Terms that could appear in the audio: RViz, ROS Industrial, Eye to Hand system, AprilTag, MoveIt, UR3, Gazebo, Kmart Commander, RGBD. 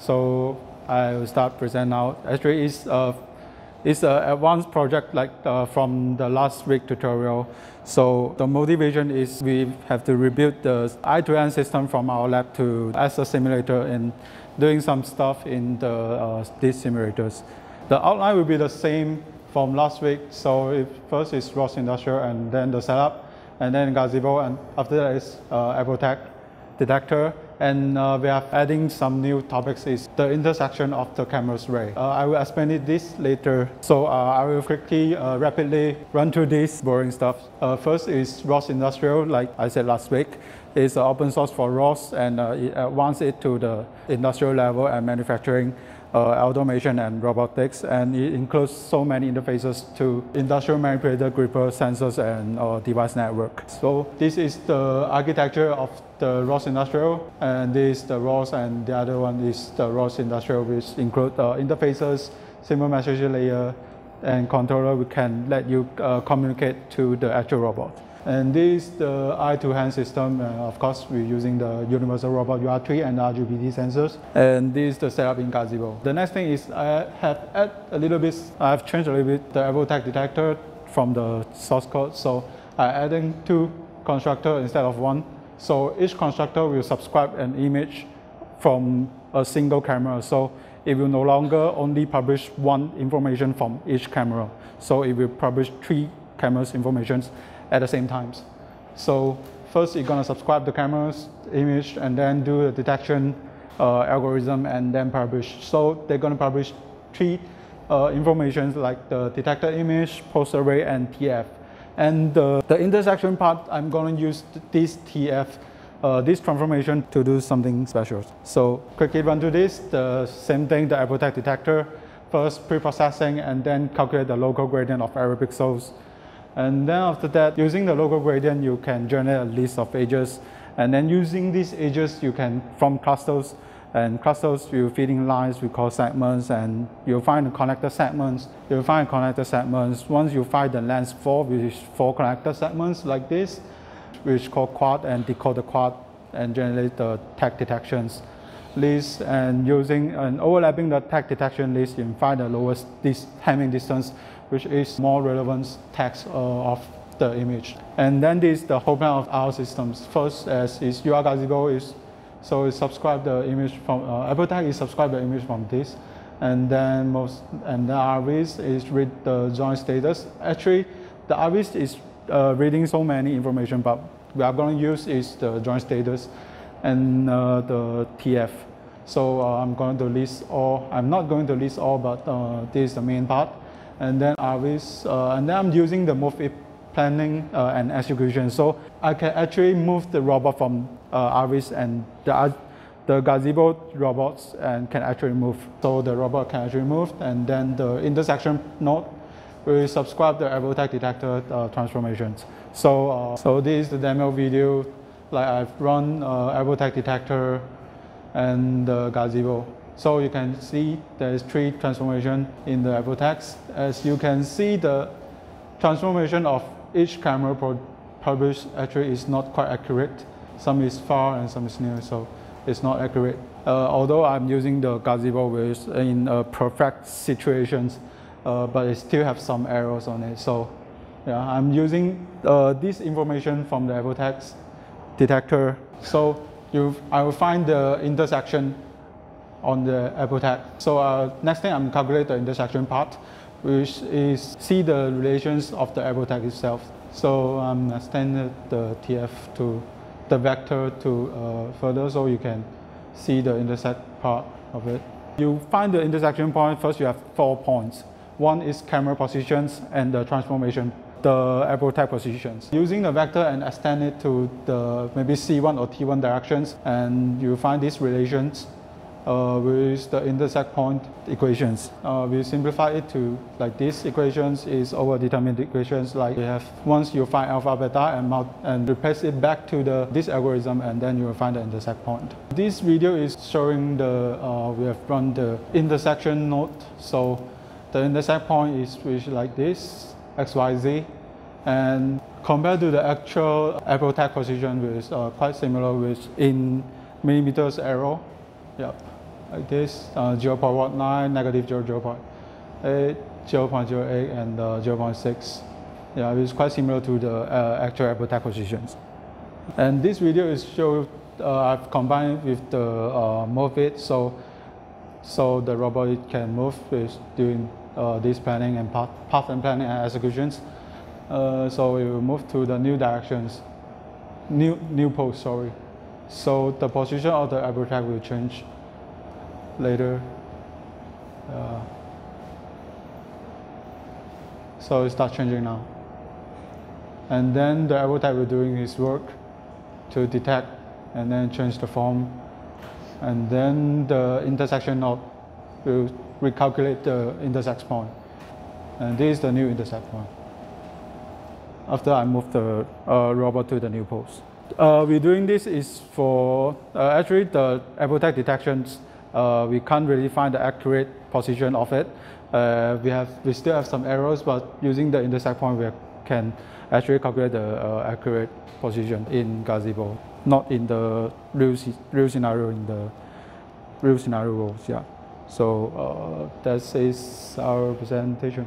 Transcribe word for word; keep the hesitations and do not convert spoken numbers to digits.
So I will start present now. Actually, it's a it's an advanced project like uh, from the last week tutorial. So the motivation is we have to rebuild the I two N system from our lab to as a simulator and doing some stuff in the uh, these simulators. The outline will be the same from last week. So it, first is R O S Industrial, and then the setup, and then Gazebo, and after that is uh, Avotek detector. And uh, we are adding some new topics is the intersection of the camera's ray. Uh, I will explain it this later. So uh, I will quickly, uh, rapidly run through this boring stuff. Uh, first is R O S Industrial, like I said last week. It's open source for R O S, and uh, it advances it to the industrial level and manufacturing, uh, automation and robotics. And it includes so many interfaces to industrial manipulator, gripper, sensors, and uh, device network. So this is the architecture of the R O S Industrial, and this is the R O S, and the other one is the R O S Industrial, which include uh, interfaces, simple message layer, and controller which can let you uh, communicate to the actual robot. And this is the eye-to-hand system. Uh, of course, we're using the universal robot U R three and R G B D sensors. And this is the setup in Gazebo. The next thing is I have added a little bit, I've changed a little bit the Avotek detector from the source code. So I'm adding two constructors instead of one. So each constructor will subscribe an image from a single camera. So it will no longer only publish one information from each camera. So it will publish three cameras informations at the same times. So first, you're gonna subscribe the camera's image and then do the detection uh, algorithm and then publish. So they're gonna publish three uh, informations like the detector image, post array, and T F. And uh, the intersection part, I'm going to use this T F, uh, this transformation to do something special. So quickly run through this, the same thing, the Avotek detector, first pre-processing and then calculate the local gradient of every pixels. And then after that, using the local gradient, you can generate a list of edges. And then using these edges, you can, from clusters, and clusters, you're feeding lines, we call segments, and you'll find the connector segments. You'll find connector segments. Once you find the lens four, which is four connector segments like this, which call quad, and decode the quad and generate the tag detections list. And using and overlapping the tag detection list, you can find the lowest this timing distance, which is more relevant tags uh, of the image. And then this is the whole plan of our systems. First, as is U R Gazebo is. So we subscribe the image from uh, AprilTag is subscribe the image from this, and then most and the RViz is read the joint status. Actually, the RViz is uh, reading so many information, but we are going to use is the joint status and uh, the T F. So uh, I'm going to list all. I'm not going to list all, but uh, this is the main part. And then RViz, uh, and then I'm using the MoveIt planning uh, and execution. So I can actually move the robot from uh, RViz and the, the Gazebo robots and can actually move. So the robot can actually move, and then the intersection node will subscribe the Avotek detector uh, transformations. So, uh, so this is the demo video. Like I've run uh, Avotek detector and the uh, Gazebo. So you can see there is three transformations in the Avotek. As you can see, the transformation of each camera published actually is not quite accurate. Some is far and some is near, so it's not accurate. Uh, although I'm using the Gazebo which in uh, perfect situations, uh, but it still have some errors on it. So yeah, I'm using uh, this information from the Avotek detector. So you, I will find the intersection on the Avotek. So uh, next thing, I'm calculating the intersection part, which is see the relations of the Avotek itself. So I'm um, extended the T F to the vector to uh, further, so you can see the intersect part of it. You find the intersection point. First, you have four points. One is camera positions and the transformation, the Avotek positions. Using the vector and extend it to the maybe C one or T one directions, and you find these relations uh, with the intersect point equations. Uh, we simplify it to like these equations is overdetermined equations. Like we have once you find alpha, beta, and mult and replace it back to the this algorithm, and then you will find the intersect point. This video is showing the uh, we have run the intersection node. So the intersect point is which like this x, y, z, and compared to the actual AprilTag position, which is uh, quite similar with in millimeters arrow, yep, like this, uh, zero point one nine, negative zero point eight, zero point zero eight, and uh, zero point six. Yeah, it's quite similar to the uh, actual AprilTag positions. And this video is show uh, I've combined with the uh, MoveIt, so so the robot it can move with doing uh, this planning and path, path and planning and executions. Uh, so we will move to the new directions, new new pose. Sorry, so the position of the AprilTag will change later. Uh, so it starts changing now, and then the AprilTag will doing his work to detect and then change the form, and then the intersection node will recalculate the intersect point, and this is the new intersect point. After I move the uh, robot to the new pose. Uh, we're doing this is for, uh, actually the AprilTag detections, uh, we can't really find the accurate position of it. Uh, we, have, we still have some errors, but using the intersect point, we can actually calculate the uh, accurate position in Gazebo, not in the real, real scenario, in the real scenario rules, yeah. So uh, that is our presentation.